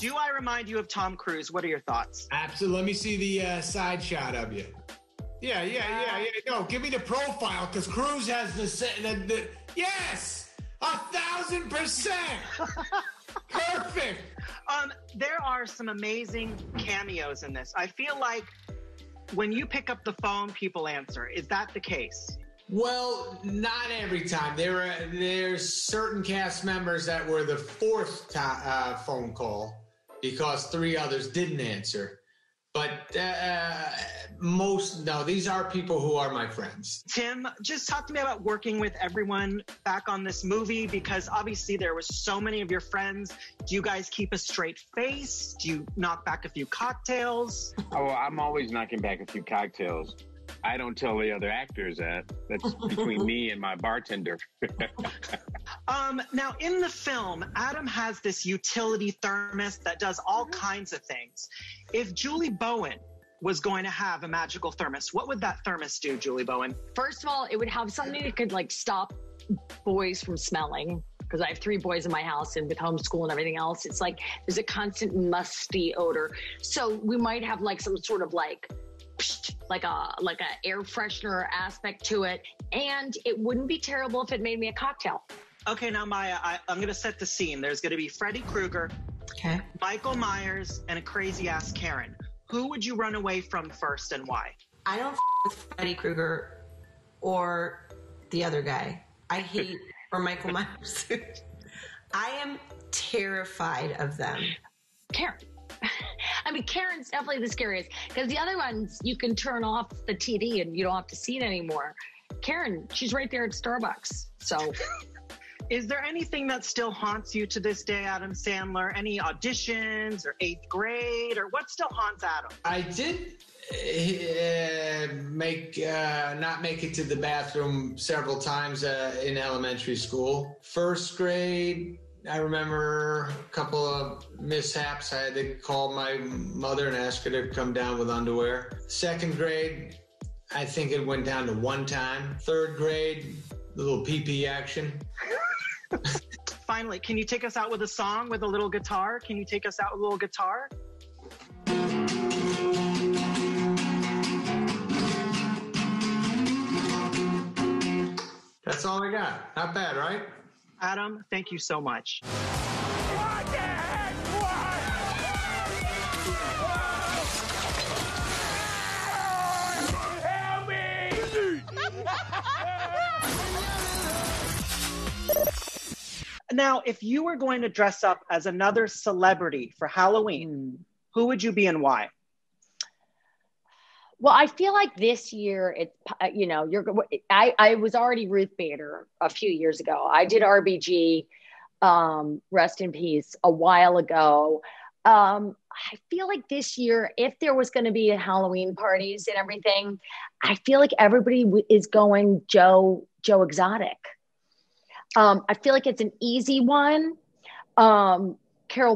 Do I remind you of Tom Cruise? What are your thoughts? Absolutely. Let me see the side shot of you. Yeah. No, give me the profile because Cruise has the yes, 1,000%. Perfect. There are some amazing cameos in this. I feel like when you pick up the phone, people answer. Is that the case? Well, not every time. There's certain cast members that were the fourth phone call because three others didn't answer. But most, no, these are people who are my friends. Tim, just talk to me about working with everyone back on this movie because obviously there was so many of your friends. Do you guys keep a straight face? Do you knock back a few cocktails? Oh, I'm always knocking back a few cocktails. I don't tell the other actors that. That's between me and my bartender. Now, in the film, Adam has this utility thermos that does all kinds of things. If Julie Bowen was going to have a magical thermos, what would that thermos do, Julie Bowen? First of all, it would have something that could, like, stop boys from smelling. Because I have three boys in my house, and with homeschool and everything else, it's like there's a constant musty odor. So we might have, like, some sort of, like a air freshener aspect to it. And it wouldn't be terrible if it made me a cocktail. Okay, now, Maya, I'm going to set the scene. There's going to be Freddy Krueger, okay, Michael Myers, and a crazy-ass Karen. Who would you run away from first and why? I don't with Freddy Krueger or the other guy. I hate or Michael Myers. I am terrified of them. Karen. I mean, Karen's definitely the scariest because the other ones, you can turn off the TV and you don't have to see it anymore. Karen, she's right there at Starbucks. So is there anything that still haunts you to this day, Adam Sandler? Any auditions or eighth grade or what still haunts Adam? I did not make it to the bathroom several times in elementary school. First grade, I remember a couple of mishaps. I had to call my mother and ask her to come down with underwear. Second grade, I think it went down to one time. Third grade, a little pee-pee action. Finally, can you take us out with a song with a little guitar? Can you take us out with a little guitar? That's all I got. Not bad, right? Adam, thank you so much. What the heck? What? Help me! Now, if you were going to dress up as another celebrity for Halloween, who would you be and why? Well, I feel like this year, I was already Ruth Bader a few years ago. I did RBG, rest in peace, a while ago. I feel like this year, if there was going to be Halloween parties and everything, I feel like everybody is going Joe Exotic. I feel like it's an easy one. Carol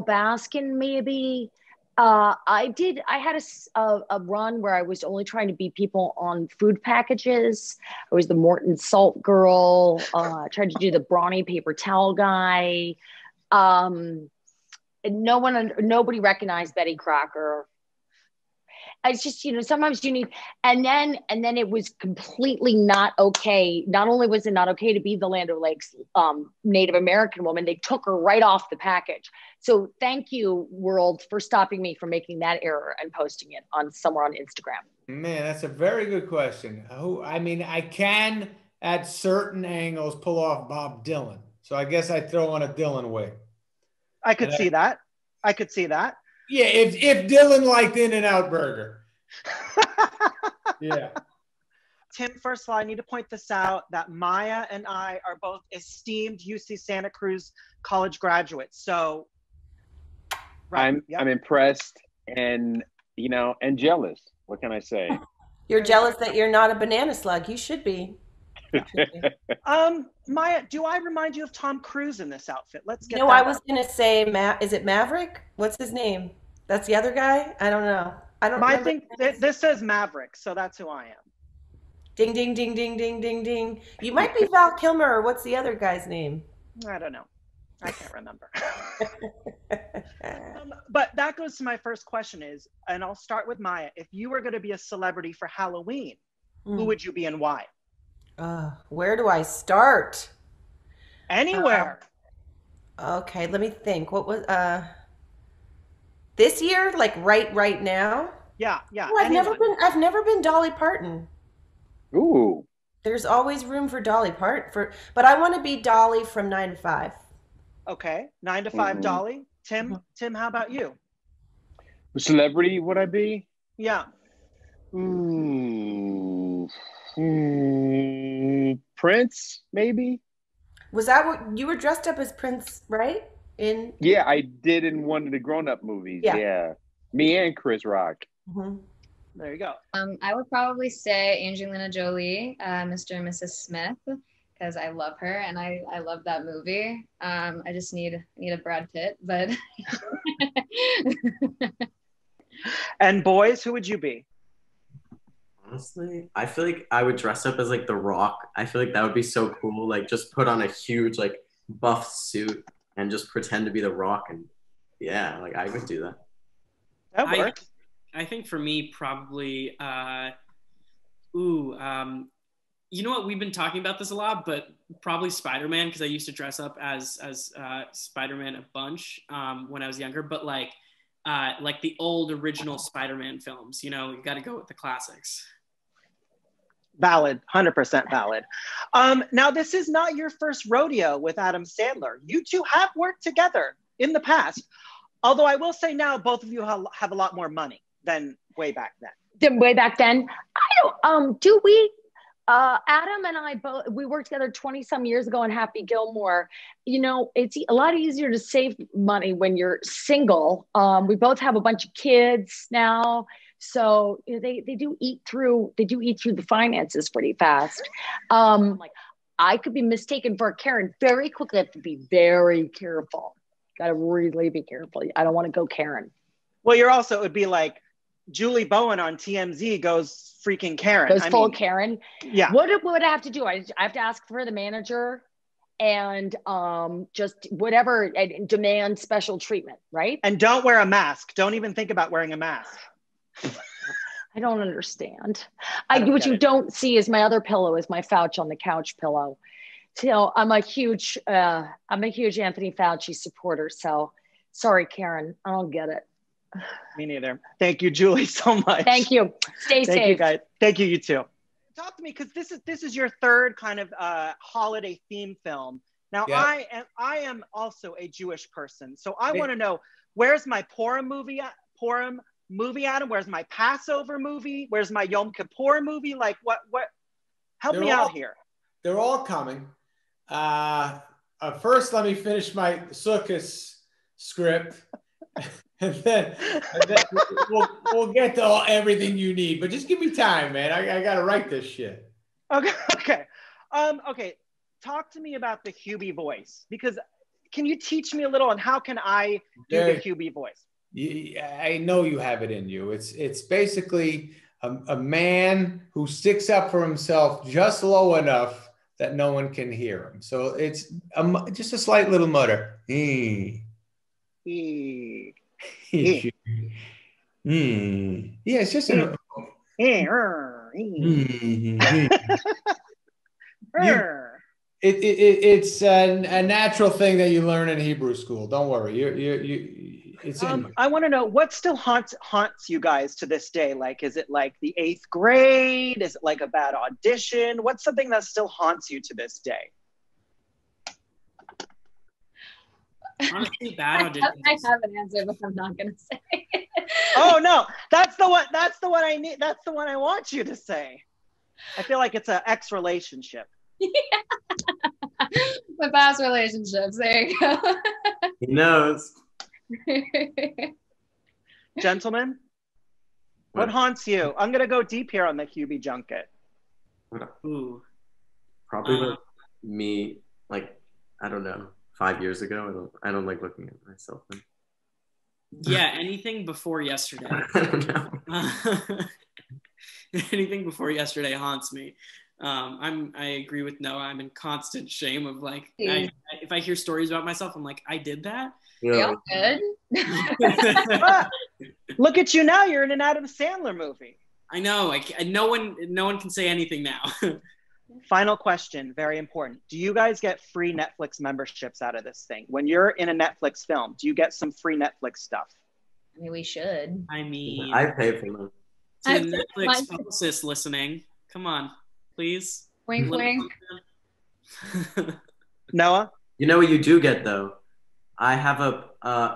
Baskin, maybe. I had a run where I was only trying to beat people on food packages. I was the Morton Salt girl. I tried to do the Brawny paper towel guy. Nobody recognized Betty Crocker. It's just, sometimes you need, and then it was completely not okay. Not only was it not okay to be the Land O'Lakes Native American woman, they took her right off the package. So thank you, world, for stopping me from making that error and posting it on somewhere on Instagram. Man, that's a very good question. I can at certain angles pull off Bob Dylan. So I guess I throw on a Dylan wig. I could see that. Yeah, if Dylan liked In-N-Out Burger. Yeah. Tim, first of all, I need to point this out that Maya and I are both esteemed UC Santa Cruz college graduates. So right, I'm impressed and, and jealous. What can I say? You're jealous that you're not a banana slug. You should be. Maya, do I remind you of Tom Cruise in this outfit? Let's get. No, I was going to say, is it Maverick? What's his name? That's the other guy. I don't know. I think this says Maverick, so that's who I am. Ding, ding, ding, ding, ding, ding, ding. You might be Val Kilmer. Or what's the other guy's name? I don't know. I can't remember. But that goes to my first question is, and I'll start with Maya, if you were going to be a celebrity for Halloween, who would you be and why? Where do I start? Anywhere. Okay, let me think. What was this year? Like right now? Yeah. Oh, I've never been Dolly Parton. Ooh. There's always room for Dolly Parton but I want to be Dolly from 9 to 5. Okay, 9 to 5, Dolly. Tim, how about you? What celebrity would I be? Yeah. Prince, maybe. Was that what you were dressed up as? Prince, right? Yeah, I did in one of the grown-up movies. Yeah. Me and Chris Rock. Mm-hmm. There you go. I would probably say Angelina Jolie, Mr. and Mrs. Smith, because I love her and I love that movie. I just need a Brad Pitt, but. And boys, who would you be? Honestly, I feel like I would dress up as like The Rock. I feel like that would be so cool. Like just put on a huge like buff suit and just pretend to be The Rock, and yeah, like I would do that. That works. I think for me, probably, you know what? We've been talking about this a lot, but probably Spider-Man, because I used to dress up as Spider-Man a bunch when I was younger. But like the old original Spider-Man films, you know, you got to go with the classics. Valid, 100% valid. Now, this is not your first rodeo with Adam Sandler. You two have worked together in the past. Although I will say now, both of you have a lot more money than way back then. I don't, do we, Adam and I both, we worked together 20 some years ago on Happy Gilmore. You know, it's a lot easier to save money when you're single. We both have a bunch of kids now. So you know, they do eat through the finances pretty fast. Like I could be mistaken for a Karen very quickly. I have to be very careful. Got to really be careful. I don't want to go Karen. Well, you're also, it would be like Julie Bowen on TMZ goes freaking Karen. Goes full Karen. Yeah. What would I have to do? I have to ask for the manager and just whatever, and demand special treatment, right? And don't wear a mask. Don't even think about wearing a mask. I don't understand. What you don't see is my other pillow is my Fauci on the couch pillow. So I'm a huge Anthony Fauci supporter. So sorry, Karen, I don't get it. Me neither. Thank you, Julie, so much. Thank you. Stay safe. Thank you, guys. Thank you, you too. Talk to me, because this is your third kind of holiday theme film. Now, yeah. I am also a Jewish person, so I want to know, where's my Purim movie, Adam? Where's my Passover movie? Where's my Yom Kippur movie? Like what? Help me out here. They're all coming. First, let me finish my circus script, and then we'll get to everything you need. But just give me time, man. I gotta write this shit. Okay. Okay. Talk to me about the Hubie voice, because can you teach me a little on how can I do the Hubie voice? I know you have it in you. It's basically a man who sticks up for himself just low enough that no one can hear him. So it's just a slight little mutter. Yeah, it's just an... It's a natural thing that you learn in Hebrew school. Don't worry. It's in you. I want to know what still haunts you guys to this day. Like, is it like the 8th grade? Is it like a bad audition? What's something that still haunts you to this day? Honestly, bad auditions. I have an answer, but I'm not going to say it. Oh no, that's the one I need. That's the one I want you to say. I feel like it's an ex relationship. Yeah. The past relationships. There you go. He knows. Gentlemen, what haunts you? I'm gonna go deep here on the Hubie junket. Ooh. Probably like me, like I don't know, 5 years ago. I don't like looking at myself. Yeah, anything before yesterday. I don't know. Anything before yesterday haunts me. I agree with Noah. I'm in constant shame of like, if I hear stories about myself, I'm like, I did that. Yeah. Good. Look at you now. You're in an Adam Sandler movie. I know. No one can say anything now. Final question, very important. Do you guys get free Netflix memberships out of this thing? When you're in a Netflix film, do you get some free Netflix stuff? I mean, we should. I mean, I pay for them. To the Netflix publicist listening, come on, please. Wink, wink. Noah? You know what you do get, though? I have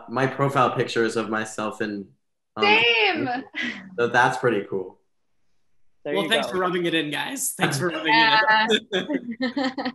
my profile picture is of myself in... Same! So that's pretty cool. Well, thanks for rubbing it in, guys. Thanks for rubbing it in.